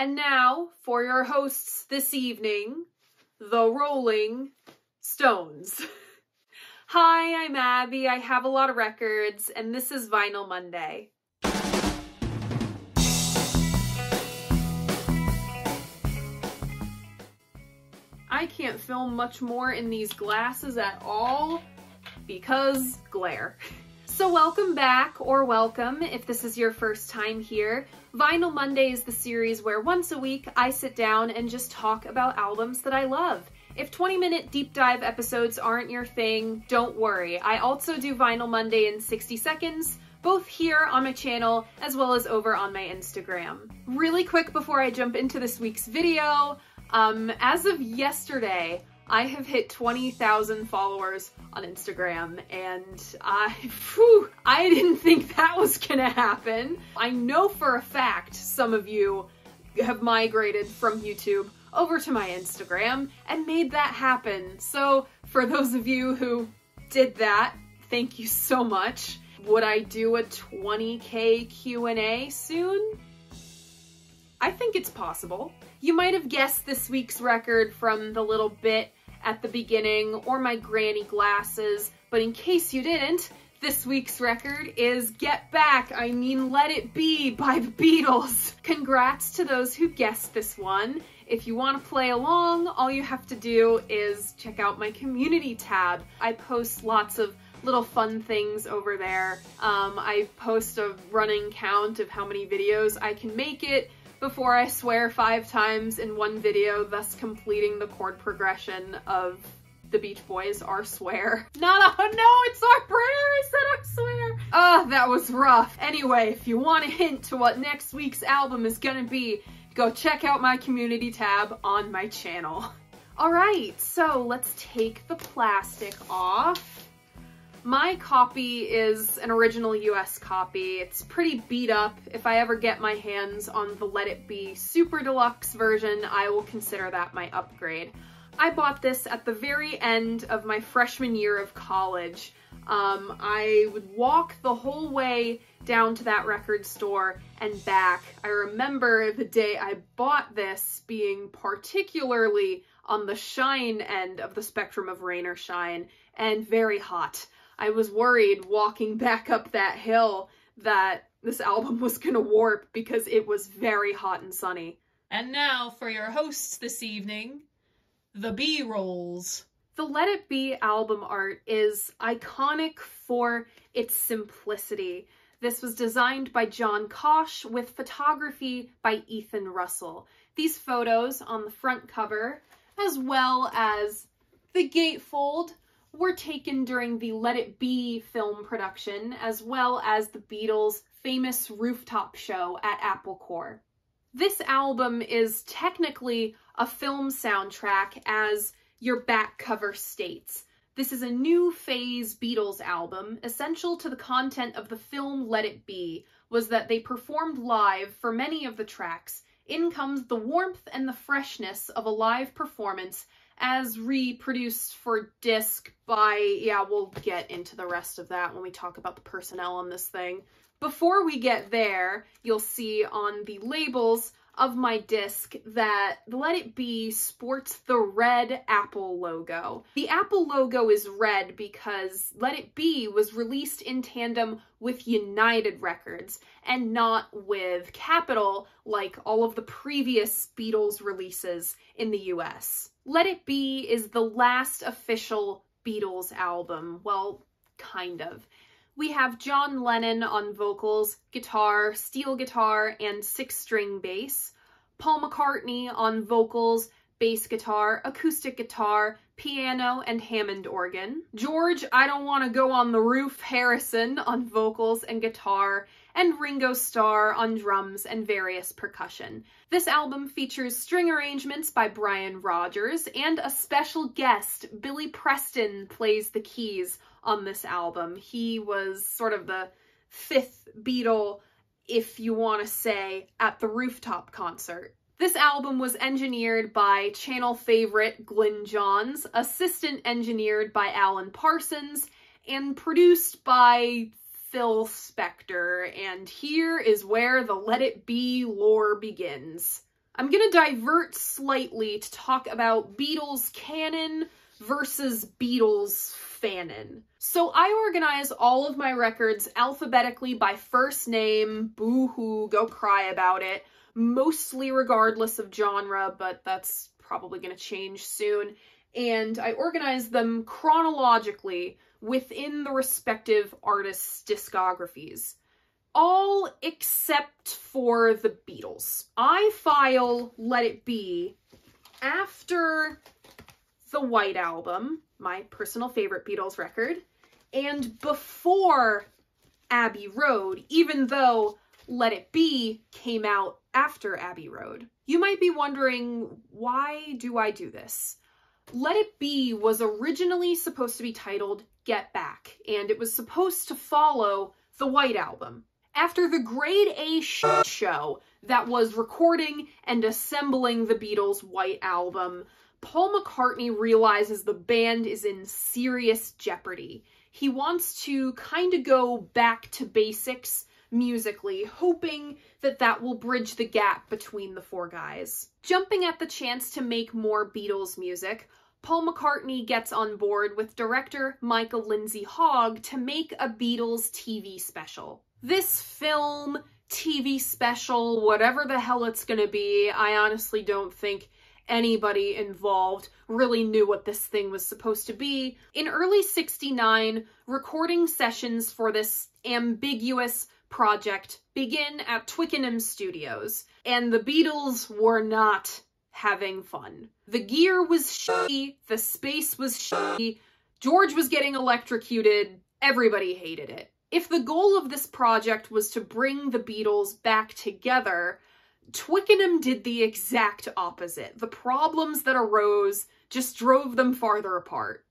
And now, for your hosts this evening, the Rolling Stones. Hi, I'm Abby. I have a lot of records, and this is Vinyl Monday. I can't film much more in these glasses at all because glare. So welcome back, or welcome if this is your first time here. Vinyl Monday is the series where once a week I sit down and just talk about albums that I love. If 20-minute deep dive episodes aren't your thing, don't worry. I also do Vinyl Monday in 60 seconds, both here on my channel as well as over on my Instagram. Really quick before I jump into this week's video, as of yesterday, I have hit 20,000 followers on Instagram, and I didn't think that was gonna happen. I know for a fact some of you have migrated from YouTube over to my Instagram and made that happen. So for those of you who did that, thank you so much. Would I do a 20K Q&A soon? I think it's possible. You might have guessed this week's record from the little bit at the beginning or my granny glasses, but in case you didn't, this week's record is Get Back, I mean Let It Be by the Beatles. Congrats to those who guessed this one. If you want to play along, all you have to do is check out my community tab. I post lots of little fun things over there. I post a running count of how many videos I can make it before I swear 5 times in one video, thus completing the chord progression of the Beach Boys, Our Swear. It's Our Prayer, I said Our Swear. That was rough. Anyway, if you want a hint to what next week's album is gonna be, go check out my community tab on my channel. All right, so let's take the plastic off. My copy is an original US copy. It's pretty beat up. If I ever get my hands on the Let It Be Super Deluxe version, I will consider that my upgrade. I bought this at the very end of my freshman year of college. I would walk the whole way down to that record store and back. I remember the day I bought this being particularly on the shine end of the spectrum of rain or shine, and very hot. I was worried walking back up that hill that this album was gonna warp because it was very hot and sunny. And now for your hosts this evening, the B-rolls. The Let It Be album art is iconic for its simplicity. This was designed by John Kosh with photography by Ethan Russell. These photos on the front cover, as well as the gatefold, were taken during the Let It Be film production, as well as the Beatles' famous rooftop show at Apple Corps. This album is technically a film soundtrack, as your back cover states. This is a new phase Beatles album. Essential to the content of the film Let It Be was that they performed live for many of the tracks. In comes the warmth and the freshness of a live performance as reproduced for disc by, we'll get into the rest of that when we talk about the personnel on this thing. Before we get there, you'll see on the labels of my disc that Let It Be sports the red Apple logo. The Apple logo is red because Let It Be was released in tandem with United Records and not with Capitol like all of the previous Beatles releases in the US. Let It Be is the last official Beatles album. Well, kind of. We have John Lennon on vocals, guitar, steel guitar, and 6-string bass. Paul McCartney on vocals, bass guitar, acoustic guitar, piano, and Hammond organ. George, I Don't Want to Go on the Roof Harrison on vocals and guitar, and Ringo Starr on drums and various percussion. This album features string arrangements by Brian Rogers, and a special guest, Billy Preston, plays the keys on this album. He was sort of the 5th Beatle, if you want to say, at the rooftop concert. This album was engineered by channel favorite Glyn Johns, assistant engineered by Alan Parsons, and produced by Phil Spector, and here is where the Let It Be lore begins. I'm going to divert slightly to talk about Beatles canon versus Beatles fanon. So I organize all of my records alphabetically by first name, boo-hoo, go cry about it, mostly regardless of genre, but that's probably going to change soon. And I organize them chronologically within the respective artists' discographies. All except for the Beatles. I file Let It Be after the White Album, my personal favorite Beatles record, and before Abbey Road, even though Let It Be came out after Abbey Road. You might be wondering, why do I do this? Let It Be was originally supposed to be titled Get Back, and it was supposed to follow the White Album. After the grade A shit show that was recording and assembling the Beatles' White Album, Paul McCartney realizes the band is in serious jeopardy. He wants to kind of go back to basics musically, hoping that that will bridge the gap between the four guys. Jumping at the chance to make more Beatles music, Paul McCartney gets on board with director Michael Lindsey-Hogg to make a Beatles TV special. This film, TV special, whatever the hell it's gonna be, I honestly don't think anybody involved really knew what this thing was supposed to be. In early '69, recording sessions for this ambiguous project begin at Twickenham Studios, and the Beatles were not having fun. The gear was shitty, the space was shitty, George was getting electrocuted, everybody hated it. If the goal of this project was to bring the Beatles back together, Twickenham did the exact opposite. The problems that arose just drove them farther apart.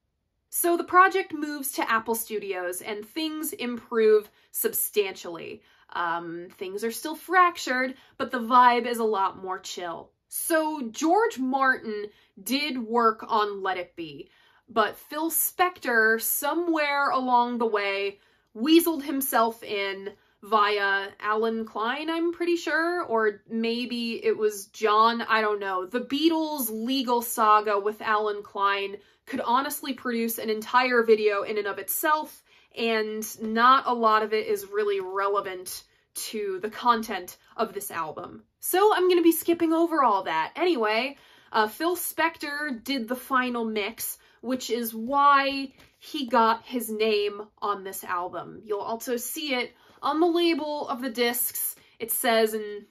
So the project moves to Apple Studios and things improve substantially. Things are still fractured, but the vibe is a lot more chill. So George Martin did work on Let It Be, but Phil Spector, somewhere along the way, weaseled himself in via Alan Klein, I'm pretty sure, or maybe it was John, I don't know. The Beatles' legal saga with Alan Klein could honestly produce an entire video in and of itself, and not a lot of it is really relevant to the content of this album. So I'm going to be skipping over all that. Anyway, Phil Spector did the final mix, which is why he got his name on this album. You'll also see it on the label of the discs. It says in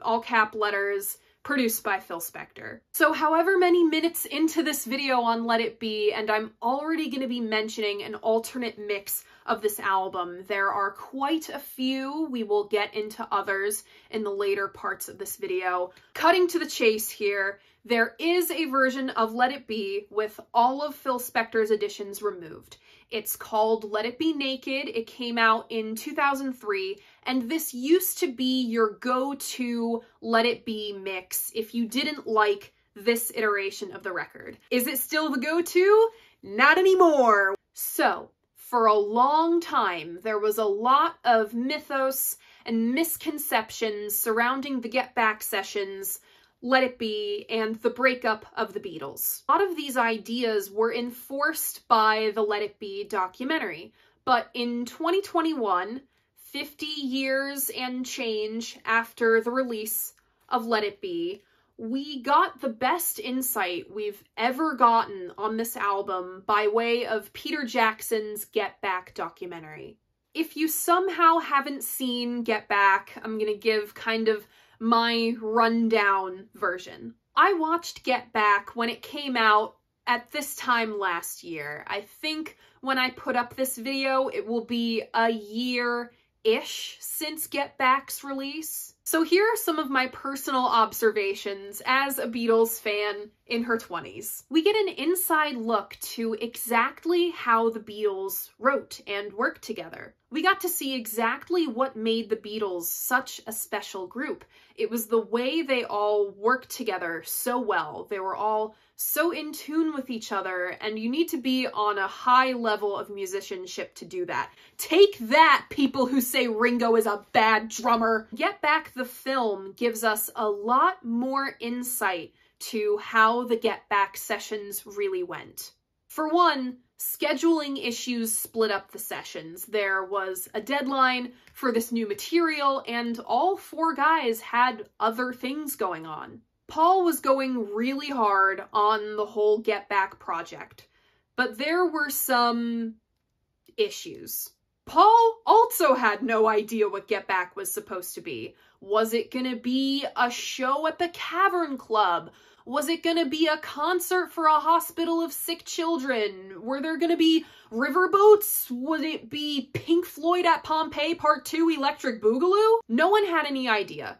all cap letters, produced by Phil Spector. So however many minutes into this video on Let It Be, and I'm already going to be mentioning an alternate mix of this album. There are quite a few. We will get into others in the later parts of this video. Cutting to the chase here, there is a version of Let It Be with all of Phil Spector's additions removed. It's called Let It Be Naked. It came out in 2003, and this used to be your go-to Let It Be mix if you didn't like this iteration of the record. Is it still the go-to? Not anymore. So, for a long time, there was a lot of mythos and misconceptions surrounding the Get Back sessions, Let It Be, and the breakup of the Beatles. A lot of these ideas were enforced by the Let It Be documentary, but in 2021, 50 years and change after the release of Let It Be, we got the best insight we've ever gotten on this album by way of Peter Jackson's Get Back documentary. If you somehow haven't seen Get Back, I'm gonna give kind of my rundown version. I watched Get Back when it came out at this time last year. I think when I put up this video, it will be a year-ish since Get Back's release. So here are some of my personal observations as a Beatles fan in her 20s. We get an inside look to exactly how the Beatles wrote and worked together. We got to see exactly what made the Beatles such a special group. It was the way they all worked together so well. They were all so in tune with each other, and you need to be on a high level of musicianship to do that. Take that, people who say Ringo is a bad drummer! Get Back the film gives us a lot more insight to how the Get Back sessions really went. For one, scheduling issues split up the sessions. There was a deadline for this new material, and all four guys had other things going on. Paul was going really hard on the whole Get Back project, but there were some issues. Paul also had no idea what Get Back was supposed to be. Was it gonna be a show at the Cavern Club? Was it gonna be a concert for a hospital of sick children? Were there gonna be riverboats? Would it be Pink Floyd at Pompeii Part 2 Electric Boogaloo? No one had any idea,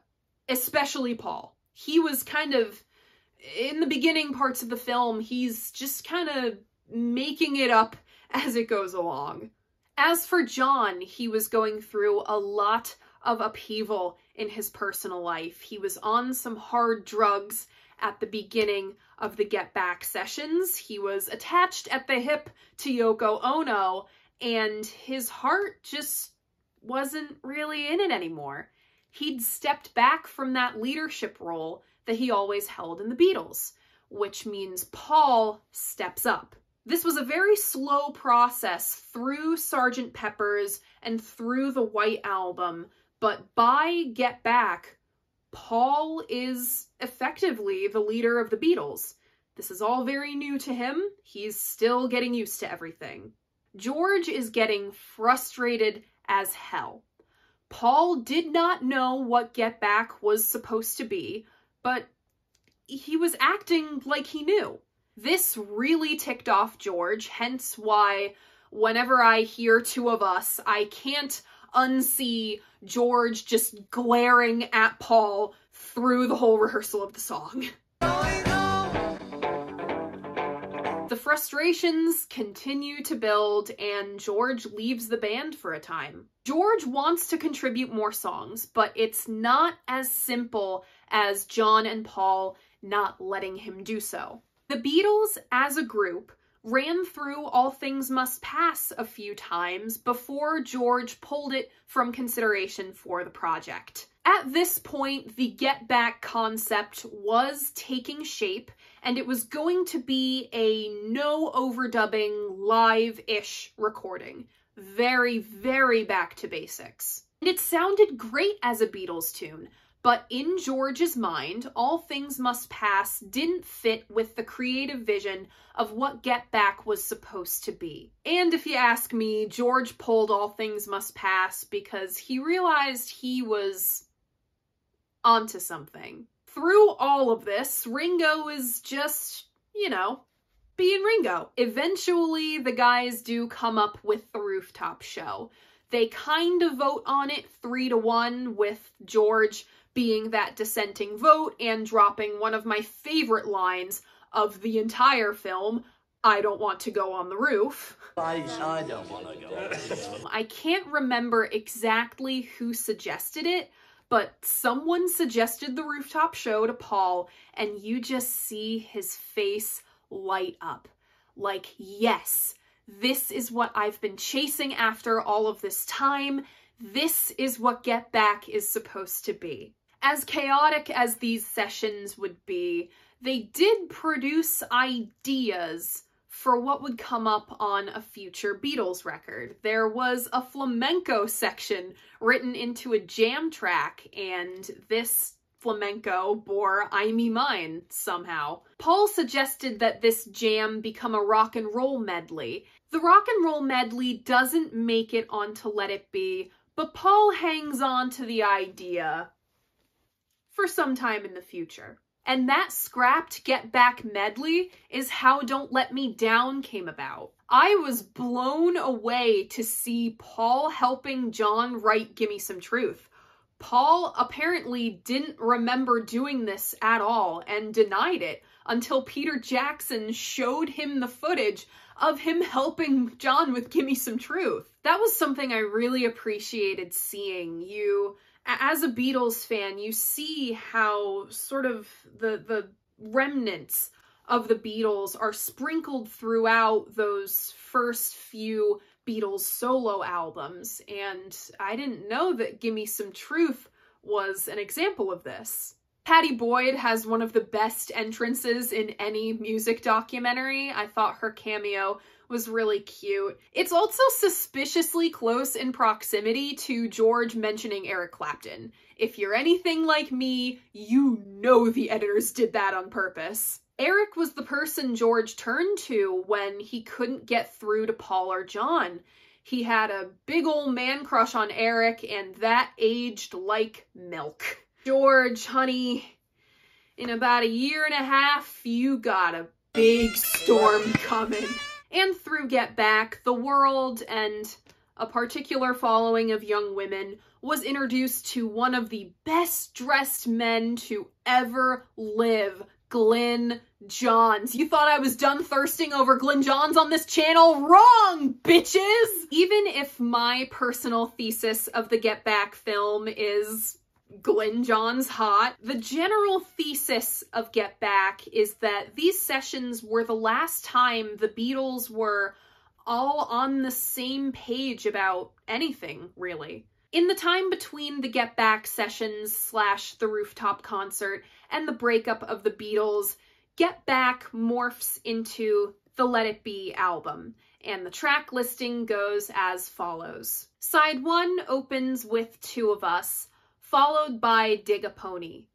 especially Paul. He was kind of, in the beginning parts of the film, he's just kind of making it up as it goes along. As for John, he was going through a lot of upheaval in his personal life. He was on some hard drugs at the beginning of the Get Back sessions. He was attached at the hip to Yoko Ono, and his heart just wasn't really in it anymore. He'd stepped back from that leadership role that he always held in the Beatles, which means Paul steps up. This was a very slow process through Sgt. Pepper's and through the White Album, but by Get Back, Paul is effectively the leader of the Beatles. This is all very new to him. He's still getting used to everything. George is getting frustrated as hell. Paul did not know what Get Back was supposed to be, but he was acting like he knew. This really ticked off George, hence why whenever I hear Two of Us, I can't unsee George just glaring at Paul through the whole rehearsal of the song. The frustrations continue to build, and George leaves the band for a time. George wants to contribute more songs, but it's not as simple as John and Paul not letting him do so. The Beatles, as a group, ran through All Things Must Pass a few times before George pulled it from consideration for the project. At this point, the Get Back concept was taking shape, and it was going to be a no overdubbing, live-ish recording. Very, very back to basics. And it sounded great as a Beatles tune. But in George's mind, All Things Must Pass didn't fit with the creative vision of what Get Back was supposed to be. And if you ask me, George pulled All Things Must Pass because he realized he was onto something. Through all of this, Ringo is just, you know, being Ringo. Eventually, the guys do come up with the rooftop show. They kind of vote on it 3-1 with George being that dissenting vote and dropping one of my favorite lines of the entire film, I don't want to go on the roof. I don't want to go on the roof. I can't remember exactly who suggested it, but someone suggested the rooftop show to Paul, and you just see his face light up. Like, yes, this is what I've been chasing after all of this time. This is what Get Back is supposed to be. As chaotic as these sessions would be, they did produce ideas for what would come up on a future Beatles record. There was a flamenco section written into a jam track, and this flamenco bore I Me Mine somehow. Paul suggested that this jam become a rock and roll medley. The rock and roll medley doesn't make it onto Let It Be, but Paul hangs on to the idea for some time in the future. And that scrapped Get Back medley is how Don't Let Me Down came about. I was blown away to see Paul helping John write Gimme Some Truth. Paul apparently didn't remember doing this at all and denied it until Peter Jackson showed him the footage of him helping John with Gimme Some Truth. That was something I really appreciated seeing. You, as a Beatles fan, you see how sort of the remnants of the Beatles are sprinkled throughout those first few Beatles solo albums, and I didn't know that Gimme Some Truth was an example of this. Pattie Boyd has one of the best entrances in any music documentary. I thought her cameo was really cute. It's also suspiciously close in proximity to George mentioning Eric Clapton. If you're anything like me, you know the editors did that on purpose. Eric was the person George turned to when he couldn't get through to Paul or John. He had a big old man crush on Eric, and that aged like milk. George, honey, in about a year and a half, you got a big storm coming. And through Get Back, the world and a particular following of young women was introduced to one of the best dressed men to ever live, Glyn Johns. You thought I was done thirsting over Glyn Johns on this channel? Wrong, bitches! Even if my personal thesis of the Get Back film is Glyn Johns hot, the general thesis of Get Back is that these sessions were the last time the Beatles were all on the same page about anything, really. In the time between the Get Back sessions / the rooftop concert and the breakup of the Beatles, Get Back morphs into the Let It Be album, and the track listing goes as follows. Side 1 opens with Two of Us, followed by Dig a Pony.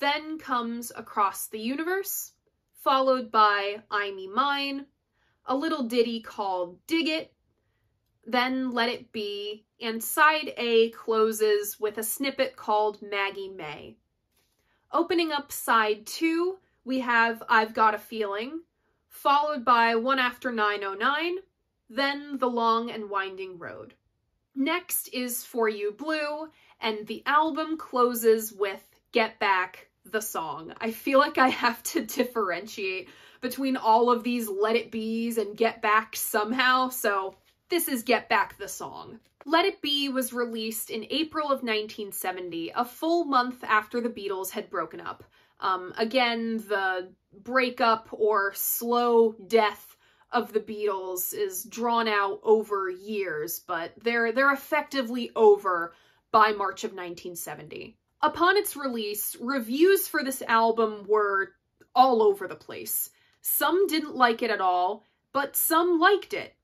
Then comes Across the Universe, followed by I Me Mine, a little ditty called Dig It, then Let It Be, and side A closes with a snippet called Maggie May. Opening up side 2, we have I've Got a Feeling, followed by One After 909, then The Long and Winding Road. Next is For You Blue, and the album closes with Get Back, the song. I feel like I have to differentiate between all of these Let It Be's and Get Back somehow, so this is Get Back, the song. Let It Be was released in April of 1970, a full month after the Beatles had broken up. Again, the breakup or slow death of the Beatles is drawn out over years, but they're effectively over by March of 1970. Upon its release, reviews for this album were all over the place. Some didn't like it at all, but some liked it,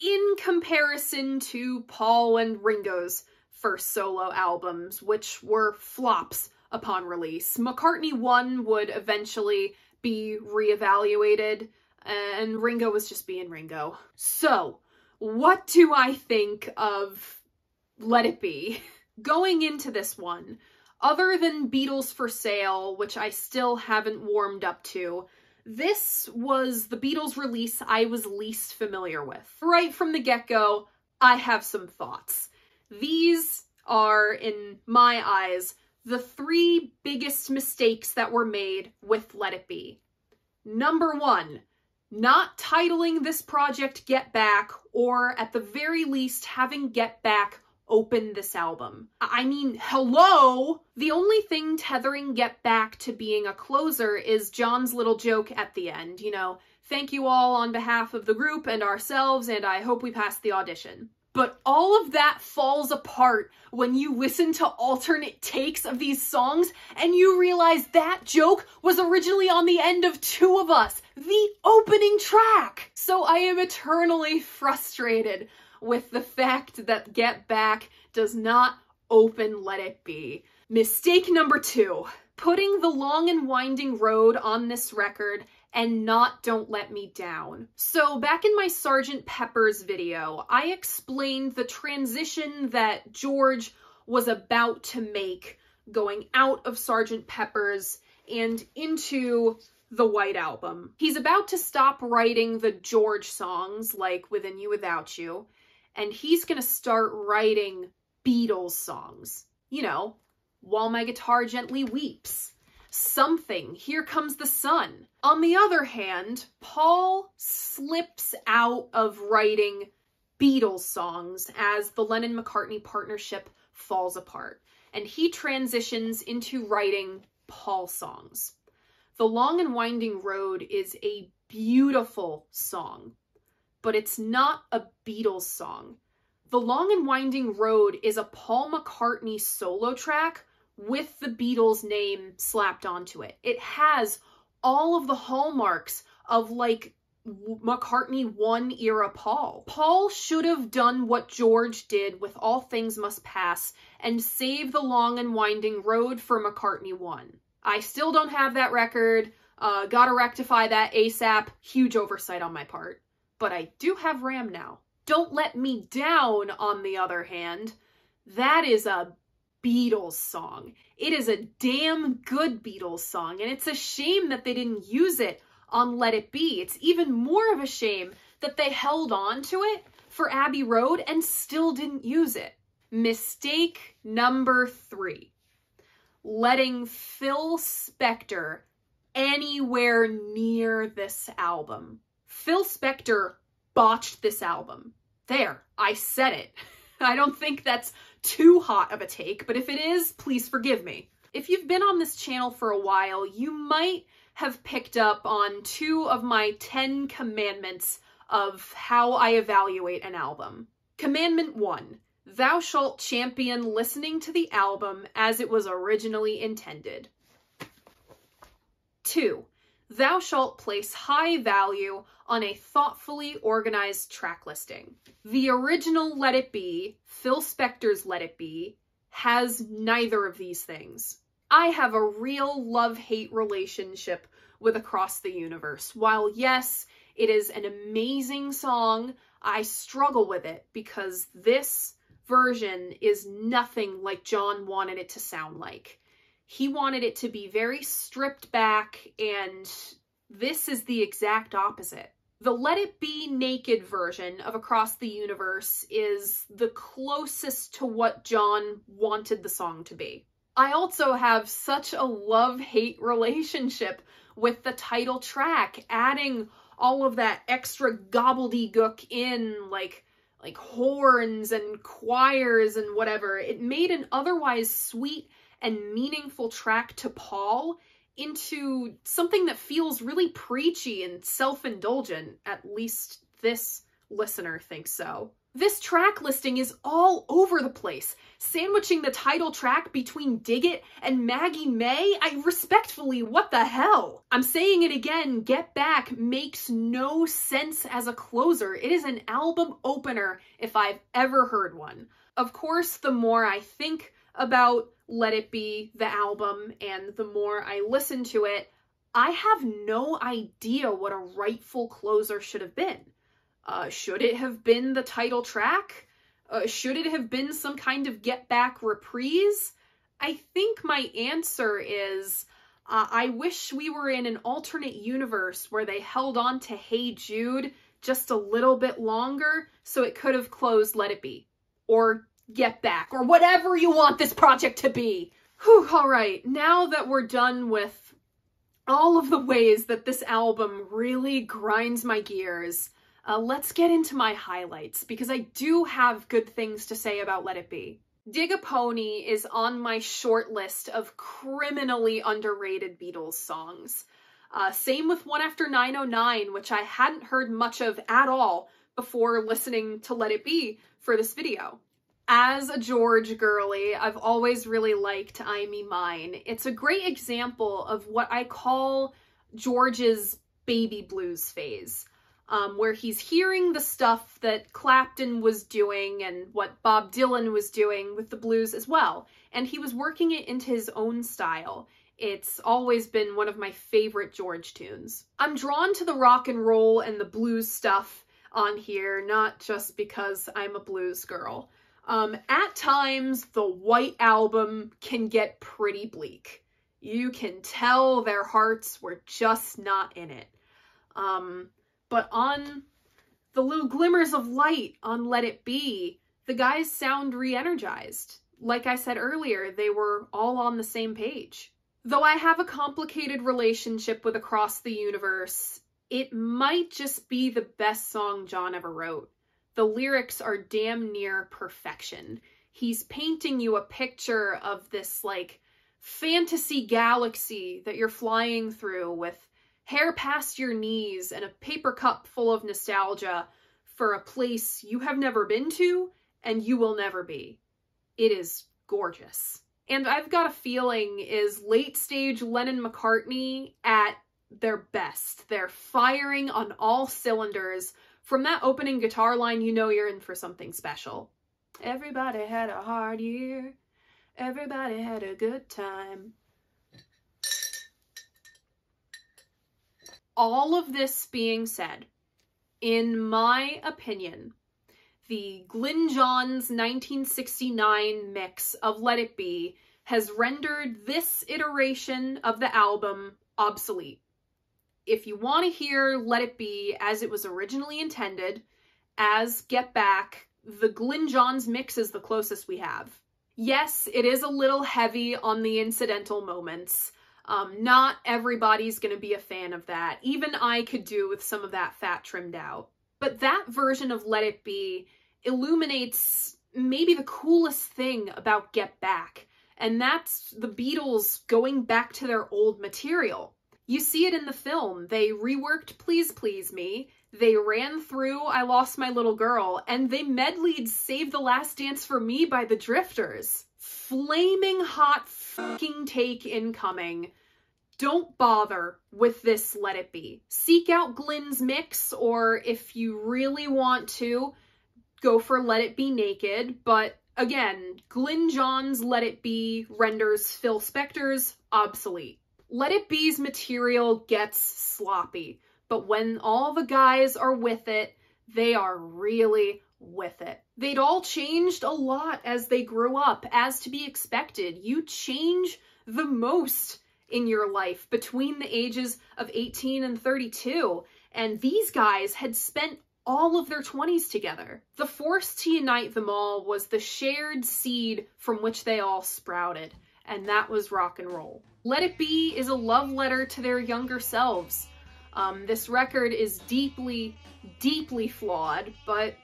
in comparison to Paul and Ringo's first solo albums, which were flops upon release. McCartney 1 would eventually be reevaluated, and Ringo was just being Ringo. So, what do I think of Let It Be? Going into this one, other than Beatles for Sale, which I still haven't warmed up to, this was the Beatles release I was least familiar with. Right from the get-go, I have some thoughts. These are, in my eyes, the 3 biggest mistakes that were made with Let It Be. Number 1, not titling this project Get Back, or at the very least having Get Back open this album. I mean, hello! The only thing tethering Get Back to being a closer is John's little joke at the end, you know, thank you all on behalf of the group and ourselves, and I hope we passed the audition. But all of that falls apart when you listen to alternate takes of these songs and you realize that joke was originally on the end of Two of Us, the opening track! So I am eternally frustrated with the fact that Get Back does not open Let It Be. Mistake number 2, putting The Long and Winding Road on this record and not Don't Let Me Down. So back in my Sgt. Pepper's video, I explained the transition that George was about to make going out of Sgt. Pepper's and into the White Album. He's about to stop writing the George songs like Within You, Without You, and he's gonna start writing Beatles songs. You know, While My Guitar Gently Weeps, Something, Here Comes the Sun. On the other hand, Paul slips out of writing Beatles songs as the Lennon-McCartney partnership falls apart, and he transitions into writing Paul songs. The Long and Winding Road is a beautiful song, but it's not a Beatles song. The Long and Winding Road is a Paul McCartney solo track with the Beatles name slapped onto it. It has all of the hallmarks of like McCartney one era Paul. Paul should have done what George did with All Things Must Pass and save the long and winding road for McCartney one. I still don't have that record. Gotta rectify that ASAP. Huge oversight on my part. But I do have RAM now. Don't Let Me Down, on the other hand, that is a Beatles song. It is a damn good Beatles song, and it's a shame that they didn't use it on Let It Be. It's even more of a shame that they held on to it for Abbey Road and still didn't use it. Mistake number 3. Letting Phil Spector anywhere near this album. Phil Spector botched this album. There, I said it. I don't think that's too hot of a take, but if it is, please forgive me. If you've been on this channel for a while, you might have picked up on 2 of my 10 commandments of how I evaluate an album. Commandment 1, thou shalt champion listening to the album as it was originally intended. 2, thou shalt place high value on a thoughtfully organized track listing. The original Let It Be, Phil Spector's Let It Be, has neither of these things. I have a real love-hate relationship with Across the Universe. While yes, it is an amazing song, I struggle with it because this version is nothing like John wanted it to sound like. He wanted it to be very stripped back, and this is the exact opposite. The Let It Be Naked version of Across the Universe is the closest to what John wanted the song to be. I also have such a love-hate relationship with the title track, adding all of that extra gobbledygook in, like horns and choirs and whatever. It made an otherwise sweet and meaningful track to Paul into something that feels really preachy and self-indulgent. At least this listener thinks so. This track listing is all over the place, sandwiching the title track between Dig It and Maggie May. I respectfully, what the hell? I'm saying it again, Get Back makes no sense as a closer. It is an album opener if I've ever heard one. Of course, the more I think about Let It Be, the album, and the more I listen to it, I have no idea what a rightful closer should have been. Should it have been the title track? Should it have been some kind of Get Back reprise? I think my answer is, I wish we were in an alternate universe where they held on to Hey Jude just a little bit longer so it could have closed Let It Be, or Get Back, or whatever you want this project to be. Whew, all right, now that we're done with all of the ways that this album really grinds my gears, let's get into my highlights, because I do have good things to say about Let It Be. Dig a Pony is on my short list of criminally underrated Beatles songs. Same with One After 909, which I hadn't heard much of at all before listening to Let It Be for this video. As a George girly, I've always really liked I Me Mine. It's a great example of what I call George's baby blues phase. Where he's hearing the stuff that Clapton was doing and what Bob Dylan was doing with the blues as well. And he was working it into his own style. It's always been one of my favorite George tunes. I'm drawn to the rock and roll and the blues stuff on here, not just because I'm a blues girl. At times, the White Album can get pretty bleak. You can tell their hearts were just not in it. But on the little glimmers of light on Let It Be, the guys sound re-energized. Like I said earlier, they were all on the same page. Though I have a complicated relationship with Across the Universe, it might just be the best song John ever wrote. The lyrics are damn near perfection. He's painting you a picture of this, like, fantasy galaxy that you're flying through with hair past your knees and a paper cup full of nostalgia for a place you have never been to and you will never be. It is gorgeous. And I've got a feeling is late stage Lennon-McCartney at their best. They're firing on all cylinders. From that opening guitar line, you know you're in for something special. Everybody had a hard year. Everybody had a good time. All of this being said, in my opinion, the Glyn Johns 1969 mix of Let It Be has rendered this iteration of the album obsolete. If you want to hear Let It Be as it was originally intended, as Get Back, the Glyn Johns mix is the closest we have. Yes, it is a little heavy on the incidental moments. Not everybody's going to be a fan of that. Even I could do with some of that fat trimmed out. But that version of Let It Be illuminates maybe the coolest thing about Get Back, and that's the Beatles going back to their old material. You see it in the film. They reworked Please Please Me, they ran through I Lost My Little Girl, and they medleyed Save the Last Dance for Me by the Drifters. Flaming hot fucking take incoming. Don't bother with this Let It Be. Seek out Glyn's mix, or if you really want to, go for Let It Be Naked. But again, Glyn Johns' Let It Be renders Phil Spector's obsolete. Let It Be's material gets sloppy, but when all the guys are with it, they are really with it. They'd all changed a lot as they grew up, as to be expected. You change the most in your life between the ages of 18 and 32, and these guys had spent all of their 20s together. The force to unite them all was the shared seed from which they all sprouted, and that was rock and roll. Let It Be is a love letter to their younger selves. This record is deeply, deeply flawed, but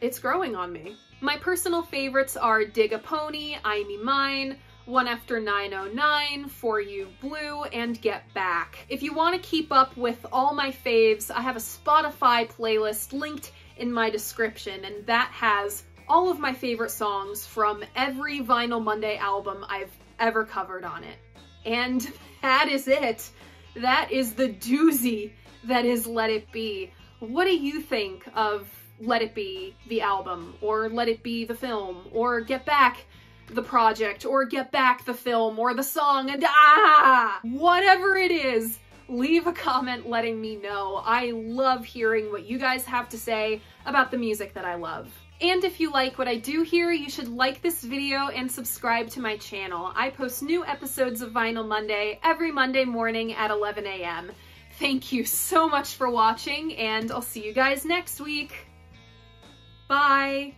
it's growing on me. My personal favorites are Dig a Pony, I Me Mine, One After 909, For You Blue, and Get Back. If you want to keep up with all my faves, I have a Spotify playlist linked in my description, and that has all of my favorite songs from every Vinyl Monday album I've ever covered on it. And that is it. That is the doozy that is Let It Be. What do you think of Let It Be, the album, or Let It Be, the film, or Get Back, the project, or Get Back, the film, or the song, and whatever it is, leave a comment letting me know. I love hearing what you guys have to say about the music that I love. And if you like what I do here, you should like this video and subscribe to my channel. I post new episodes of Vinyl Monday every Monday morning at 11 a.m. Thank you so much for watching, and I'll see you guys next week. Bye!